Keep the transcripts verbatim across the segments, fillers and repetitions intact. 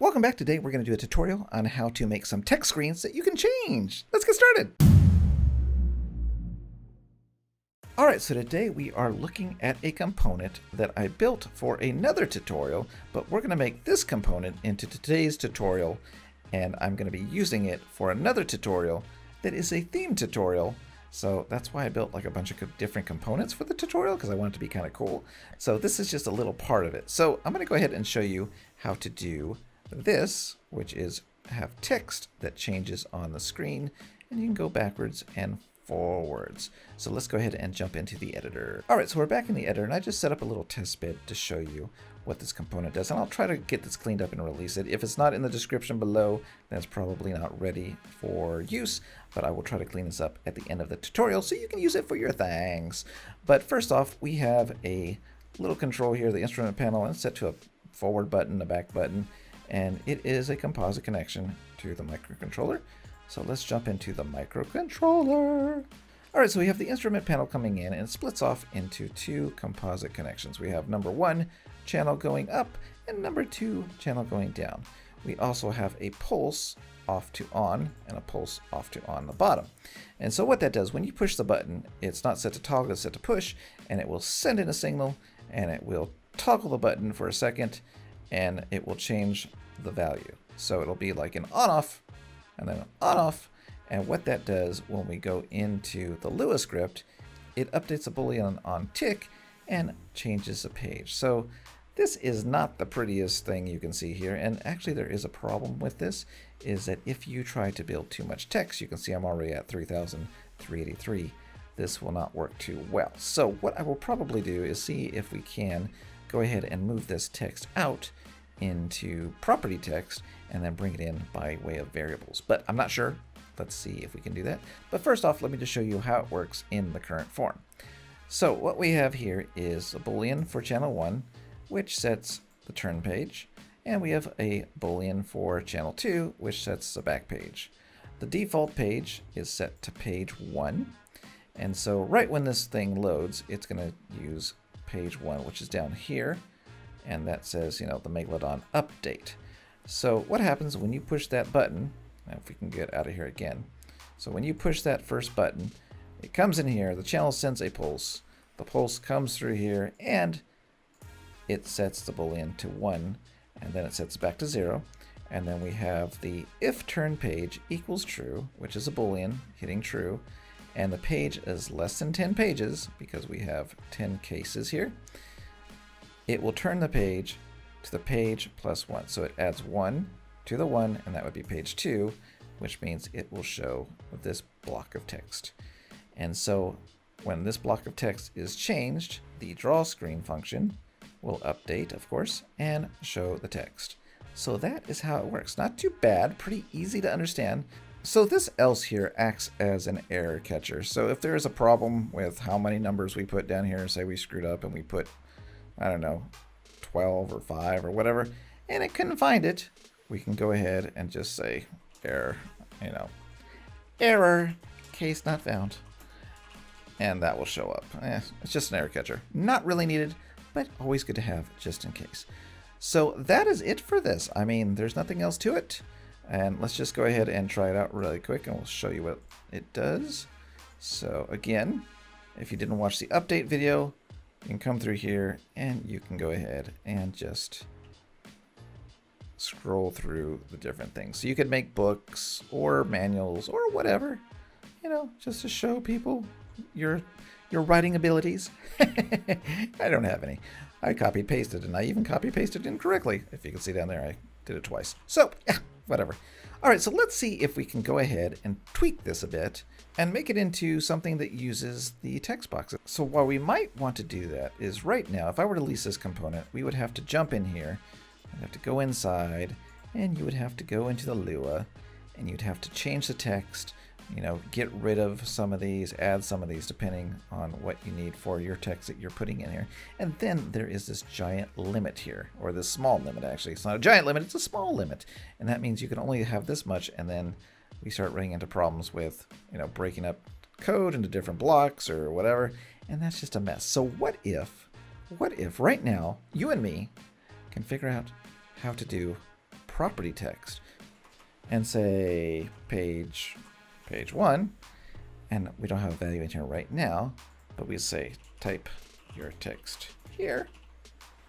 Welcome back. Today we're going to do a tutorial on how to make some text screens that you can change. Let's get started. All right, so today we are looking at a component that I built for another tutorial, but we're going to make this component into today's tutorial, and I'm going to be using it for another tutorial that is a theme tutorial. So that's why I built like a bunch of different components for the tutorial, because I want it to be kind of cool. So this is just a little part of it. So I'm going to go ahead and show you how to do this, which is have text that changes on the screen, and you can go backwards and forwards. So let's go ahead and jump into the editor. All right, so we're back in the editor, and I just set up a little test bed to show you what this component does, and I'll try to get this cleaned up and release it. If it's not in the description below, then it's probably not ready for use, but I will try to clean this up at the end of the tutorial so you can use it for your things. But first off, we have a little control here, the instrument panel, and set to a forward button, a back button, and it is a composite connection to the microcontroller. So let's jump into the microcontroller. All right, so we have the instrument panel coming in, and it splits off into two composite connections. We have number one, channel going up, and number two, channel going down. We also have a pulse off to on and a pulse off to on the bottom. And so what that does, when you push the button, it's not set to toggle, it's set to push, and it will send in a signal, and it will toggle the button for a second, and it will change the value. So it'll be like an on-off, and then an on-off. And what that does, when we go into the Lua script, it updates a Boolean on tick and changes the page. So this is not the prettiest thing you can see here. And actually there is a problem with this, is that if you try to build too much text, you can see I'm already at three thousand three hundred eighty-three. This will not work too well. So what I will probably do is see if we can go ahead and move this text out into property text and then bring it in by way of variables. But I'm not sure. Let's see if we can do that. But first off, let me just show you how it works in the current form. So what we have here is a Boolean for channel one, which sets the turn page. And we have a Boolean for channel two, which sets the back page. The default page is set to page one. And so right when this thing loads, it's going to use page one, which is down here. And that says, you know, the Megalodon update. So what happens when you push that button? Now, if we can get out of here again. So when you push that first button, it comes in here, the channel sends a pulse, the pulse comes through here, and it sets the Boolean to one, and then it sets back to zero. And then we have the if turn page equals true, which is a Boolean hitting true, and the page is less than ten pages, because we have ten cases here. It will turn the page to the page plus one. So it adds one to the one, and that would be page two, which means it will show this block of text. And so when this block of text is changed, the draw screen function will update, of course, and show the text. So that is how it works. Not too bad, pretty easy to understand. So this else here acts as an error catcher. So if there is a problem with how many numbers we put down here, say we screwed up and we put, I don't know, twelve or five or whatever, and it couldn't find it, we can go ahead and just say error, you know, error, case not found, and that will show up. Eh, it's just an error catcher. Not really needed, but always good to have just in case. So that is it for this. I mean, there's nothing else to it. And let's just go ahead and try it out really quick, and we'll show you what it does. So again, if you didn't watch the update video, you can come through here and you can go ahead and just scroll through the different things. So you could make books or manuals or whatever, you know, just to show people your your writing abilities. I don't have any. I copy pasted, and I even copy pasted incorrectly. If you can see down there, I did it twice. So yeah, whatever. All right, so let's see if we can go ahead and tweak this a bit and make it into something that uses the text boxes. So what we might want to do that is right now, if I were to release this component, we would have to jump in here. I'd have to go inside, and you would have to go into the Lua, and you'd have to change the text, you know, get rid of some of these, add some of these, depending on what you need for your text that you're putting in here. And then there is this giant limit here, or this small limit, actually. It's not a giant limit, it's a small limit. And that means you can only have this much, and then we start running into problems with, you know, breaking up code into different blocks or whatever, and that's just a mess. So what if, what if right now, you and me can figure out how to do property text and say page, page one, and we don't have a value in here right now, but we say type your text here.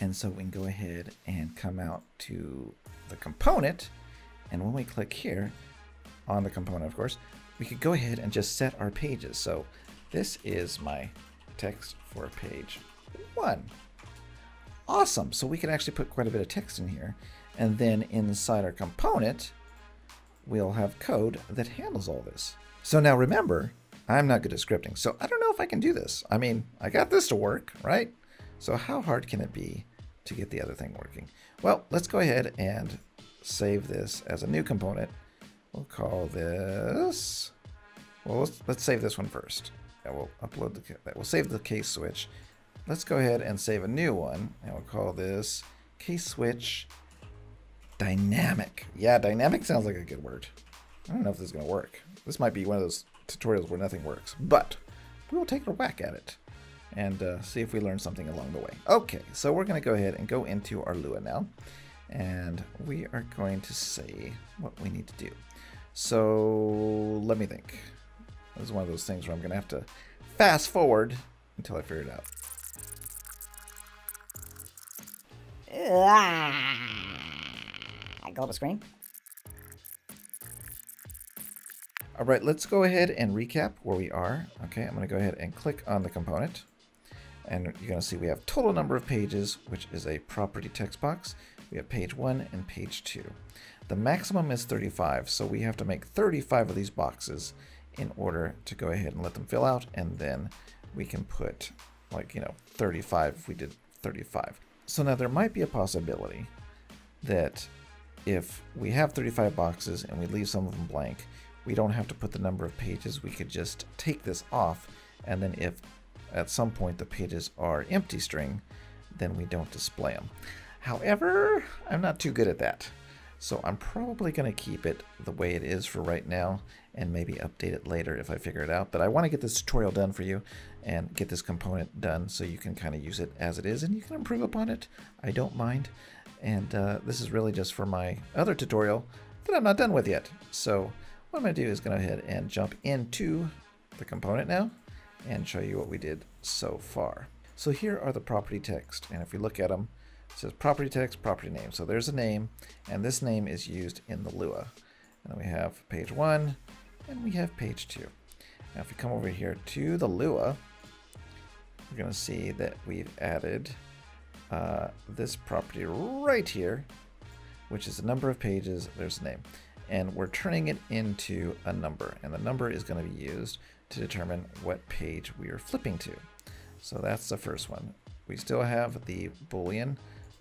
And so we can go ahead and come out to the component. And when we click here on the component, of course, we could go ahead and just set our pages. So this is my text for page one. Awesome. So we can actually put quite a bit of text in here. And then inside our component, we'll have code that handles all this. So now remember, I'm not good at scripting, so I don't know if I can do this. I mean, I got this to work, right? So how hard can it be to get the other thing working? Well, let's go ahead and save this as a new component. We'll call this, well, let's, let's save this one first. And we'll upload the, we'll save the case switch. Let's go ahead and save a new one, and we'll call this case switch dynamic. Yeah, dynamic sounds like a good word. I don't know if this is gonna work. This might be one of those tutorials where nothing works, but we will take a whack at it and uh, see if we learn something along the way. Okay, so we're gonna go ahead and go into our Lua now, and we are going to say what we need to do. So let me think. This is one of those things where I'm gonna have to fast forward until I figure it out. I got a screen. All right, let's go ahead and recap where we are. Okay, I'm gonna go ahead and click on the component, and you're gonna see we have total number of pages, which is a property text box. We have page one and page two. The maximum is thirty-five, so we have to make thirty-five of these boxes in order to go ahead and let them fill out, and then we can put, like, you know, thirty-five if we did thirty-five. So now there might be a possibility that if we have thirty-five boxes and we leave some of them blank, we don't have to put the number of pages. We could just take this off, and then if at some point the pages are empty string, then we don't display them. However, I'm not too good at that, so I'm probably going to keep it the way it is for right now and maybe update it later if I figure it out. But I want to get this tutorial done for you and get this component done so you can kind of use it as it is, and you can improve upon it. I don't mind. And uh, this is really just for my other tutorial that I'm not done with yet. So what I'm going to do is go ahead and jump into the component now and show you what we did so far. So here are the property text, and if you look at them, it says property text, property name. So there's a name, and this name is used in the Lua. And then we have page one, and we have page two. Now if we come over here to the Lua, we're going to see that we've added uh, this property right here, which is the number of pages, there's a name. And we're turning it into a number, and the number is going to be used to determine what page we are flipping to. So that's the first one. We still have the Boolean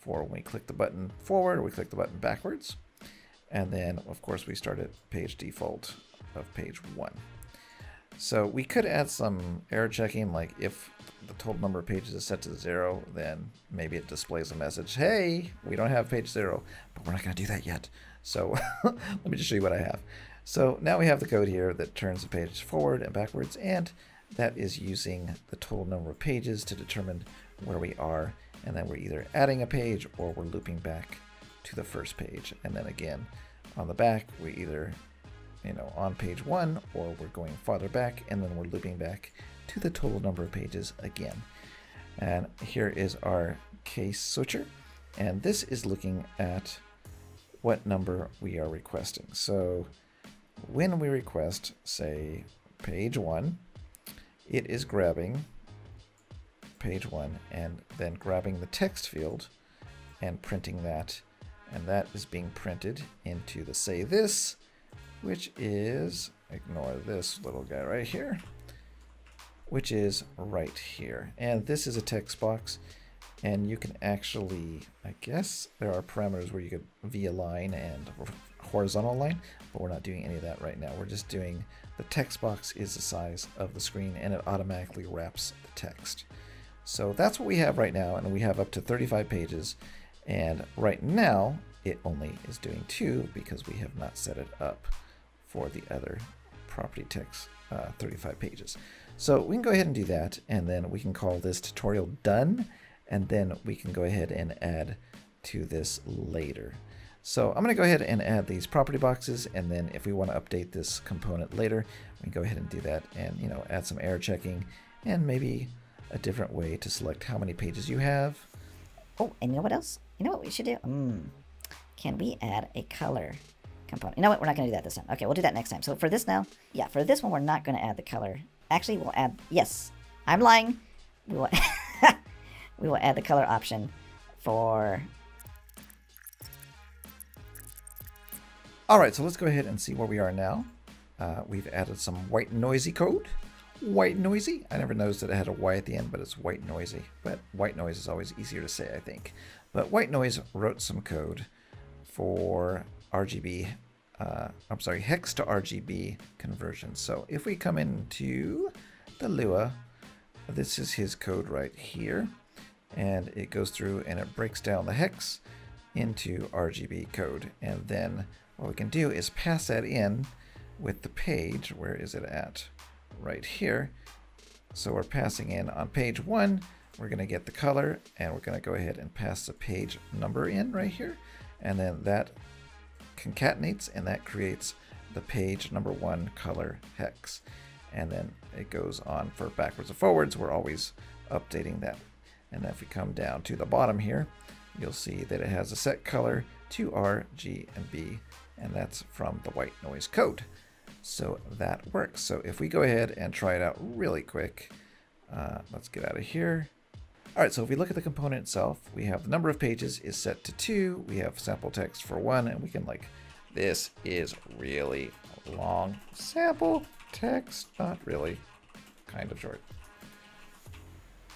for when we click the button forward or we click the button backwards. And then, of course, we start at page default of page one. So we could add some error checking, like if the total number of pages is set to zero, then maybe it displays a message, hey, we don't have page zero, but we're not going to do that yet. So let me just show you what I have. So now we have the code here that turns the page forward and backwards, and that is using the total number of pages to determine where we are, and then we're either adding a page or we're looping back to the first page. And then again, on the back, we either, you know, on page one, or we're going farther back, and then we're looping back to the total number of pages again. And here is our case switcher, and this is looking at what number we are requesting. So when we request, say, page one, it is grabbing page one and then grabbing the text field and printing that. And that is being printed into the say this, which is, ignore this little guy right here, which is right here. And this is a text box. And you can actually, I guess, there are parameters where you could via line and horizontal line, but we're not doing any of that right now. We're just doing the text box is the size of the screen, and it automatically wraps the text. So that's what we have right now, and we have up to thirty-five pages. And right now, it only is doing two because we have not set it up for the other property text uh, thirty-five pages. So we can go ahead and do that, and then we can call this tutorial done. And then we can go ahead and add to this later. So I'm going to go ahead and add these property boxes, and then if we want to update this component later, we can go ahead and do that and, you know, add some error checking and maybe a different way to select how many pages you have. Oh, and you know what else? You know what we should do? Mm. Can we add a color component? You know what? We're not going to do that this time. Okay, we'll do that next time. So for this now, yeah, for this one, we're not going to add the color. Actually, we'll add, yes, I'm lying. We will, we will add the color option for... All right, so let's go ahead and see where we are now. Uh, we've added some white noisy code. White noisy. I never noticed that it had a Y at the end, but it's white noisy. But white noise is always easier to say, I think. But white noise wrote some code for R G B. Uh, I'm sorry, hex to R G B conversion. So if we come into the Lua, this is his code right here, and it goes through and it breaks down the hex into R G B code, and then what we can do is pass that in with the page. Where is it at? Right here. So we're passing in on page one, we're going to get the color, and we're going to go ahead and pass the page number in right here, and then that concatenates and that creates the page number one color hex, and then it goes on for backwards and forwards. We're always updating that. And if we come down to the bottom here, you'll see that it has a set color to R, G, and B, and that's from the white noise code. So that works. So if we go ahead and try it out really quick, uh, let's get out of here. All right, so if we look at the component itself, we have the number of pages is set to two, we have sample text for one, and we can like, this is really long. Sample text, not really, kind of short.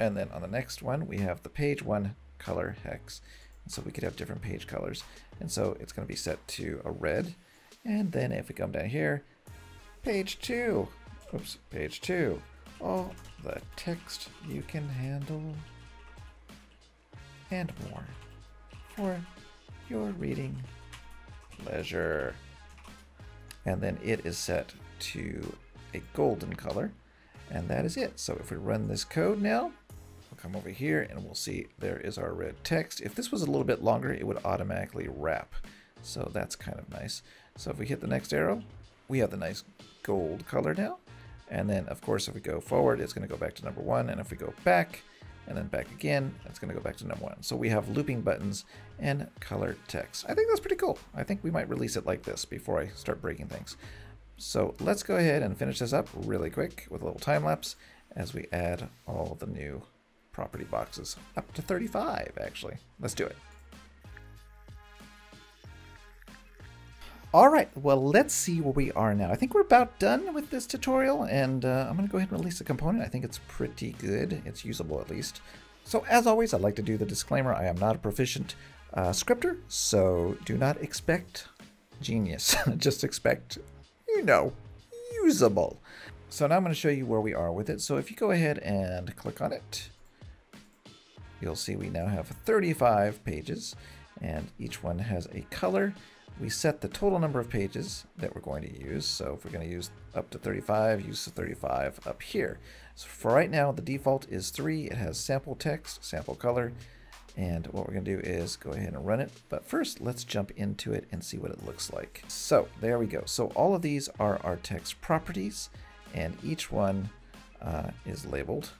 And then on the next one, we have the page one color hex. And so we could have different page colors. And so it's going to be set to a red. And then if we come down here, page two, oops, page two. Oh, the text you can handle and more for your reading pleasure. And then it is set to a golden color. And that is it. So if we run this code now, we'll come over here and we'll see there is our red text. If this was a little bit longer, it would automatically wrap. So that's kind of nice. So if we hit the next arrow, we have the nice gold color now. And then of course, if we go forward, it's going to go back to number one. And if we go back and then back again, it's going to go back to number one. So we have looping buttons and color text. I think that's pretty cool. I think we might release it like this before I start breaking things. So let's go ahead and finish this up really quick with a little time lapse as we add all the new property boxes, up to thirty-five actually. Let's do it. All right, well, let's see where we are now. I think we're about done with this tutorial, and uh, I'm gonna go ahead and release the component. I think it's pretty good. It's usable at least. So as always, I'd like to do the disclaimer. I am not a proficient uh, scripter, so do not expect genius. Just expect, you know, usable. So now I'm going to show you where we are with it. So if you go ahead and click on it, you'll see we now have thirty-five pages, and each one has a color. We set the total number of pages that we're going to use. So if we're going to use up to thirty-five, use the thirty-five up here. So for right now, the default is three. It has sample text, sample color, and what we're going to do is go ahead and run it. But first, let's jump into it and see what it looks like. So there we go. So all of these are our text properties, and each one uh, is labeled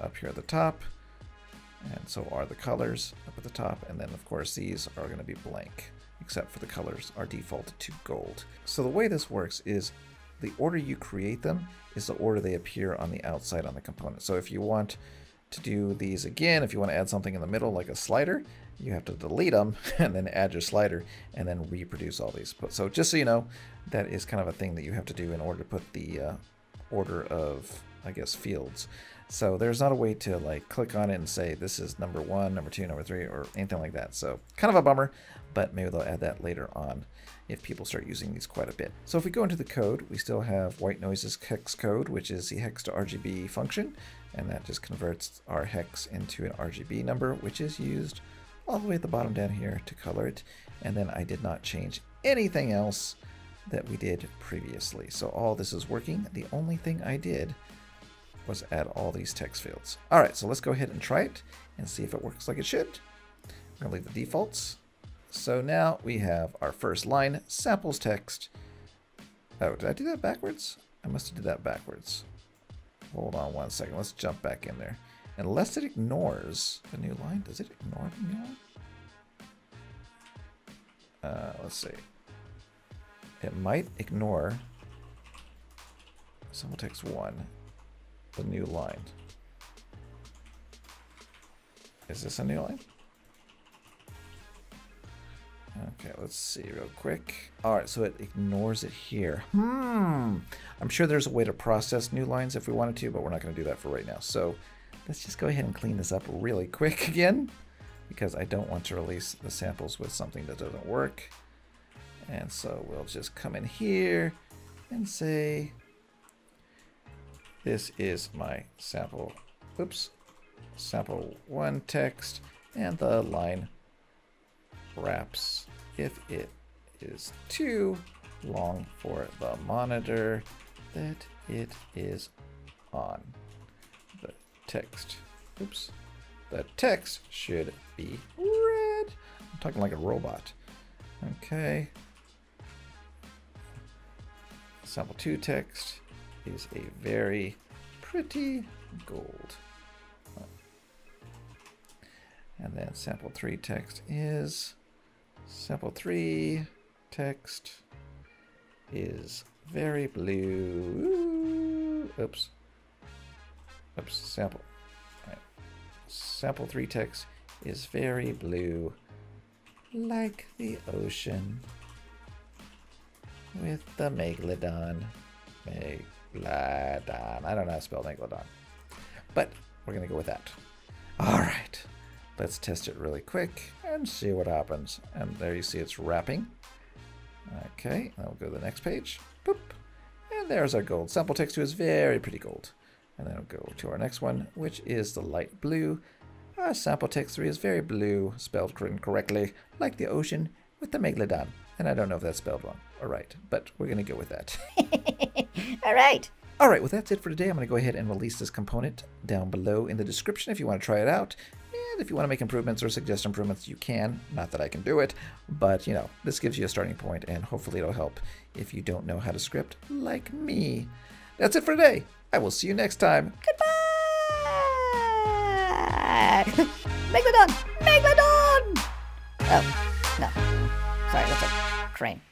up here at the top. And so are the colors up at the top. And then of course, these are going to be blank, except for the colors are defaulted to gold. So the way this works is the order you create them is the order they appear on the outside on the component. So if you want to do these again, if you want to add something in the middle like a slider, you have to delete them and then add your slider and then reproduce all these. So just so you know, that is kind of a thing that you have to do in order to put the uh, order of, I guess, fields. So there's not a way to like click on it and say this is number one, number two, number three, or anything like that. So kind of a bummer, but maybe they'll add that later on if people start using these quite a bit. So if we go into the code, we still have white noise's hex code, which is the hex to R G B function, and that just converts our hex into an R G B number, which is used all the way at the bottom down here to color it. And then I did not change anything else that we did previously. So all this is working. The only thing I did was add all these text fields. All right, so let's go ahead and try it and see if it works like it should. I'm gonna leave the defaults. So now we have our first line, samples text. Oh, did I do that backwards? I must have did that backwards. Hold on one second. Let's jump back in there. Unless it ignores the new line. Does it ignore the new line? Uh, let's see. It might ignore sample text one, the new line. Is this a new line? Okay, let's see real quick. All right, so it ignores it here. Hmm. I'm sure there's a way to process new lines if we wanted to, but we're not going to do that for right now. So let's just go ahead and clean this up really quick again, because I don't want to release the samples with something that doesn't work. And so we'll just come in here and say, this is my sample, oops, sample one text, and the line wraps if it is too long for the monitor that it is on. The text, oops, the text should be red. I'm talking like a robot. Okay. Sample two text is a very pretty gold. And then sample three text is, sample three text is very blue. Oops. Oops, sample. Right. Sample three text is very blue, like the ocean, with the Megalodon. Megalodon. I don't know how to spell Megalodon, but we're going to go with that. All right. Let's test it really quick and see what happens. And there you see it's wrapping. Okay, I'll go to the next page. Boop. And there's our gold. Sample text two is very pretty gold. And then we'll go to our next one, which is the light blue. Our sample text three is very blue, spelled correctly, like the ocean with the Megalodon. And I don't know if that's spelled wrong or right, but we're going to go with that. All right. All right, well, that's it for today. I'm going to go ahead and release this component down below in the description if you want to try it out. And if you want to make improvements or suggest improvements, you can. Not that I can do it, but, you know, this gives you a starting point, and hopefully it'll help if you don't know how to script like me. That's it for today. I will see you next time. Goodbye! Megalodon! Megalodon! Oh, no. Sorry, that's a train.